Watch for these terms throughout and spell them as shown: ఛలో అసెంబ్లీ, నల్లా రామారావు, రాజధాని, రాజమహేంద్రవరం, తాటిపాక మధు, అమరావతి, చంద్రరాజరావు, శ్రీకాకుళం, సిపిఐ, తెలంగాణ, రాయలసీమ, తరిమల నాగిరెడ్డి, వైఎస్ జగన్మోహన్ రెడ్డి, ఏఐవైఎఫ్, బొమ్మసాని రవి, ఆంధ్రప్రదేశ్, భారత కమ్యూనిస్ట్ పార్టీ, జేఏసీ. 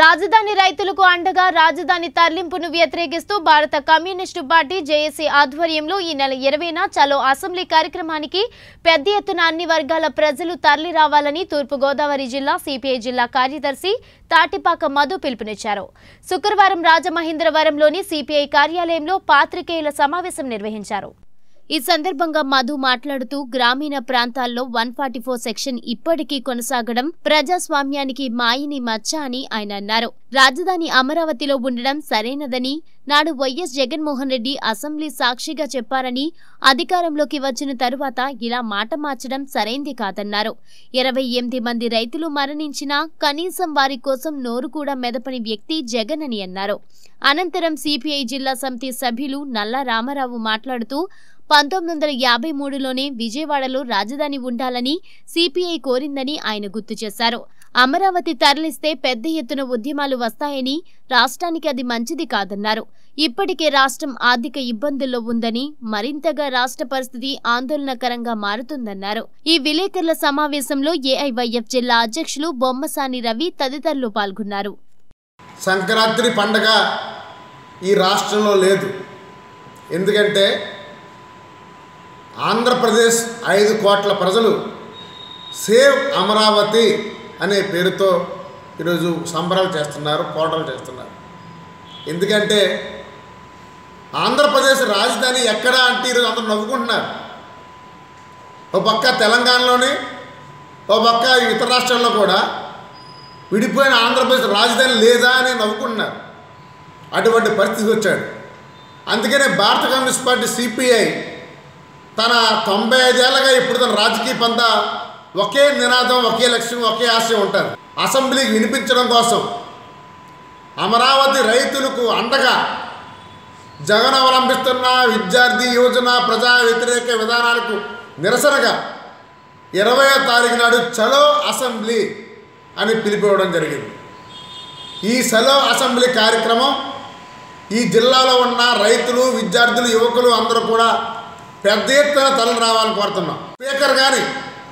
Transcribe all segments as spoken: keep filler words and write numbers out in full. రాజధాని రైతులకు అండగా రాజధాని తరలింపును వ్యతిరేకిస్తూ భారత కమ్యూనిస్ట్ పార్టీ జేఏసీ ఆధ్వర్యంలో ఈ నెల ఇరవైన చలో అసెంబ్లీ కార్యక్రమానికి పెద్ద ఎత్తున అన్ని వర్గాల ప్రజలు తరలి రావాలని తూర్పు గోదావరి జిల్లా సిపిఐ జిల్లా కార్యదర్శి తాటిపాక మధు పిలుపునిచ్చారు. శుక్రవారం రాజమహేంద్రవరంలోని సిపిఐ కార్యాలయంలో పాత్రికేయుల సమావేశం నిర్వహించారు. ఈ సందర్భంగా మధు మాట్లాడుతూ గ్రామీణ ప్రాంతాల్లో వన్ ఫార్టీ ఫోర్ సెక్షన్ ఇప్పటికీ కొనసాగడం ప్రజాస్వామ్యానికి మాయని మచ్చ అని ఆయన అన్నారు. రాజధాని అమరావతిలో ఉండడం సరైనదని నాడు వైఎస్ జగన్మోహన్ రెడ్డి అసెంబ్లీ సాక్షిగా చెప్పారని, అధికారంలోకి వచ్చిన తరువాత ఇలా మాట మార్చడం సరైంది కాదన్నారు. ఇరవై ఎనిమిది మంది రైతులు మరణించినా కనీసం వారి కోసం నోరు కూడా మెదపని వ్యక్తి జగన్ అని అన్నారు. అనంతరం సిపిఐ జిల్లా సమితి సభ్యులు నల్లా రామారావు మాట్లాడుతూ పంతొమ్మిది వందల యాభై మూడులోనే విజయవాడలో రాజధాని ఉండాలని సిపిఐ కోరిందని ఆయన గుర్తు చేశారు. అమరావతి తరలిస్తే పెద్ద ఎత్తున ఉద్యమాలు వస్తాయని, రాష్ట్రానికి అది మంచిది కాదన్నారు. ఇప్పటికే రాష్ట్రం ఆర్థిక ఇబ్బందుల్లో ఉందని, మరింతగా రాష్ట్ర పరిస్థితి ఆందోళనకరంగా మారుతుందన్నారు. ఈ విలేకరుల సమావేశంలో ఏఐవైఎఫ్ జిల్లా అధ్యక్షులు బొమ్మసాని రవి తదితరులు పాల్గొన్నారు. సంక్రాంతి పండుగ ఈ రాష్ట్రంలో లేదు. ఎందుకంటే ఆంధ్రప్రదేశ్ ఐదు కోట్ల ప్రజలు సేవ్ అమరావతి అనే పేరుతో ఈరోజు సంబరాలు చేస్తున్నారు, పోరాటాలు చేస్తున్నారు. ఎందుకంటే ఆంధ్రప్రదేశ్ రాజధాని ఎక్కడా అంటే ఈరోజు అందరూ నవ్వుకుంటున్నారు. ఓ పక్క తెలంగాణలోనే, ఓ పక్క ఇతర రాష్ట్రాల్లో కూడా విడిపోయిన ఆంధ్రప్రదేశ్ రాజధాని లేదా అని నవ్వుకుంటున్నారు. అటువంటి పరిస్థితికి వచ్చాడు. అందుకనే భారత కమ్యూనిస్ట్ పార్టీ సిపిఐ తన తొంభై ఐదేళ్ళగా ఇప్పుడు తన రాజకీయ పంత ఒకే నినాదం, ఒకే లక్ష్యం, ఒకే ఆశయం ఉంటారు. అసెంబ్లీకి వినిపించడం కోసం అమరావతి రైతులకు అండగా జగన్ అవలంబిస్తున్న విద్యార్థి యోజన ప్రజా వ్యతిరేక విధానాలకు నిరసనగా ఇరవయో తారీఖు నాడు చలో అసెంబ్లీ అని పిలిపివ్వడం జరిగింది. ఈ చలో అసెంబ్లీ కార్యక్రమం ఈ జిల్లాలో ఉన్న రైతులు, విద్యార్థులు, యువకులు అందరూ కూడా పెద్ద ఎత్తున తరలి రావాలని కోరుతున్నాం. స్పీకర్ కానీ,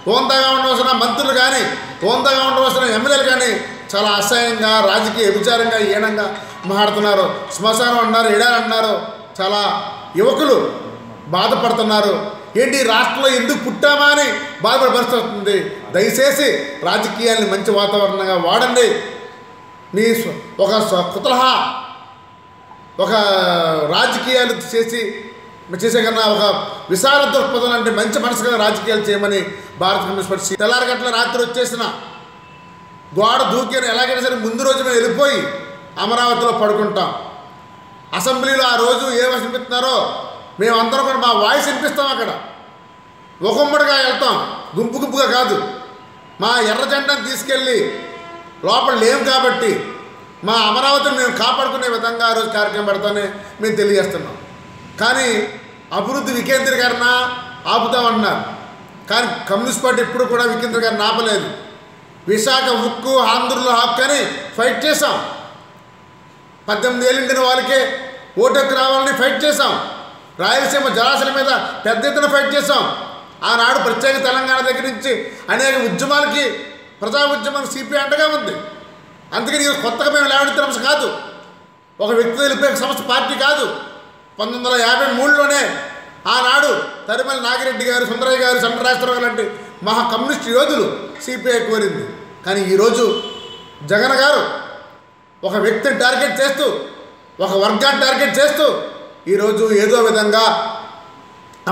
హోందాగా ఉండవలసిన మంత్రులు కానీ, హోందాగా ఉండవలసిన ఎమ్మెల్యేలు కానీ చాలా అసహ్యంగా, రాజకీయ విచారంగా, హీనంగా మాట్లాడుతున్నారు. శ్మశానం అన్నారు, ఎడారన్నారు. చాలా యువకులు బాధపడుతున్నారు. ఏంటి రాష్ట్రంలో ఎందుకు పుట్టామా అని బాధపడే పరిస్థితి వస్తుంది. దయచేసి రాజకీయాన్ని మంచి వాతావరణంగా వాడండి. మీ ఒక కుతలహా ఒక రాజకీయాలు చేసి చేసే కన్నా ఒక విశాల దృక్పథం అంటే మంచి మనసుగా రాజకీయాలు చేయమని భారత కమ్యూనిస్ట్ పార్టీ తెల్లారి గంటల రాత్రి వచ్చేసిన గోడ దూకిన ఎలాగైనా సరే ముందు రోజు మేము వెళ్ళిపోయి అమరావతిలో పడుకుంటాం. అసెంబ్లీలో ఆ రోజు ఏమి వినిపిస్తున్నారో మేమందరం కూడా మా వాయిస్ వినిపిస్తాం. అక్కడ ఒకమ్మడిగా వెళ్తాం, గుంపు గుంపుగా కాదు. మా ఎర్ర జెండాను తీసుకెళ్ళి లోపల లేము కాబట్టి మా అమరావతిని మేము కాపాడుకునే విధంగా ఆ రోజు కార్యక్రమం పెడతానే మేము తెలియజేస్తున్నాం. కానీ అభివృద్ధి వికేంద్రీకరణ ఆపుతామన్నారు. కానీ కమ్యూనిస్ట్ పార్టీ ఎప్పుడు కూడా వికేంద్రీకరణ ఆపలేదు. విశాఖ ఉక్కు ఆంధ్రుల హక్కు అని ఫైట్ చేశాం. పద్దెనిమిది ఏళ్ళిండిన వాళ్ళకే ఓటుకు రావాలని ఫైట్ చేశాం. రాయలసీమ జలాశయాల మీద పెద్ద ఎత్తున ఫైట్ చేశాం. ఆనాడు ప్రత్యేక తెలంగాణ దగ్గర నుంచి అనేక ఉద్యమాలకి, ప్రజా ఉద్యమాలకు సిపిఐ అండగా ఉంది. అందుకని ఇది కొత్తగా మేము లేవనెత్తిన అంశం కాదు, ఒక వ్యక్తి వెళ్ళిపోయే సంస్థ పార్టీ కాదు. పంతొమ్మిది వందల యాభై మూడులోనే ఆనాడు తరిమల నాగిరెడ్డి గారు, సుందరయ్య గారు, చంద్రరాజరావు లాంటి మహా కమ్యూనిస్ట్ యోధులు సిపిఐ కోరింది. కానీ ఈరోజు జగన్ గారు ఒక వ్యక్తిని టార్గెట్ చేస్తూ, ఒక వర్గాన్ని టార్గెట్ చేస్తూ ఈరోజు ఏదో విధంగా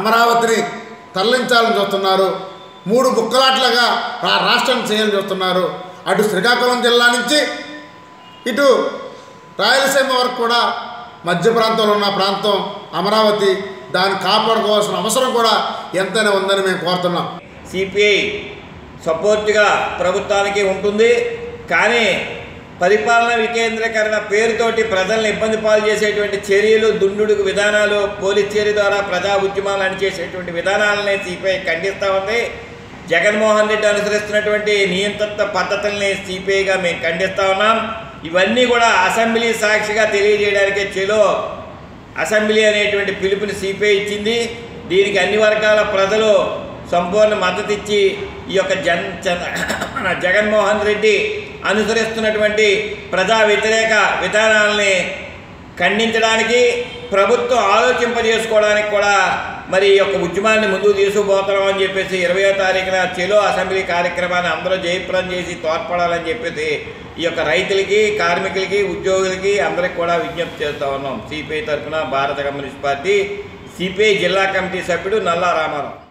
అమరావతిని తరలించాలని చూస్తున్నారు. మూడు బుక్కలాట్లుగా ఆ రాష్ట్రాన్ని చేయాలని చూస్తున్నారు. అటు శ్రీకాకుళం జిల్లా నుంచి ఇటు రాయలసీమ వరకు కూడా మధ్య ప్రాంతంలో ఉన్న ప్రాంతం అమరావతి, దాన్ని కాపాడుకోవాల్సిన అవసరం కూడా ఎంతైనా ఉందని మేము కోరుతున్నాం. సిపిఐ సపోర్ట్గా ప్రభుత్వానికి ఉంటుంది, కానీ పరిపాలన వికేంద్రీకరణ పేరుతోటి ప్రజలను ఇబ్బంది పాలు చేసేటువంటి చర్యలు, దుండుడుకు విధానాలు, పోలీస్ చర్య ద్వారా ప్రజా ఉద్యమాలు అణిచేసేటువంటి విధానాలనే సిపిఐ ఖండిస్తూ ఉంది. జగన్మోహన్ రెడ్డి అనుసరిస్తున్నటువంటి నియంత్రిత పద్ధతుల్ని సిపిఐగా మేము ఖండిస్తూ ఉన్నాం. ఇవన్నీ కూడా అసెంబ్లీ సాక్షిగా తెలియజేయడానికే చలో అసెంబ్లీ అనేటువంటి పిలుపుని సిపిఐ ఇచ్చింది. దీనికి అన్ని వర్గాల ప్రజలు సంపూర్ణ మద్దతు ఇచ్చి ఈ యొక్క జన్ జగన్మోహన్ రెడ్డి అనుసరిస్తున్నటువంటి ప్రజా వ్యతిరేక విధానాలని ఖండించడానికి ప్రభుత్వం ఆలోచింపజేసుకోవడానికి కూడా మరి ఈ యొక్క ఉద్యమాన్ని ముందుకు తీసుకుపోతామని చెప్పేసి ఇరవయో తారీఖున చెలో అసెంబ్లీ కార్యక్రమాన్ని అందరూ జయప్రదం చేసి తోడ్పడాలని చెప్పేసి ఈ యొక్క రైతులకి, కార్మికులకి, ఉద్యోగులకి అందరికి కూడా విజ్ఞప్తి చేస్తూ ఉన్నాం. సిపిఐ తరఫున భారత కమ్యూనిస్ట్ పార్టీ సిపిఐ జిల్లా కమిటీ సభ్యుడు నల్లా రామారావు.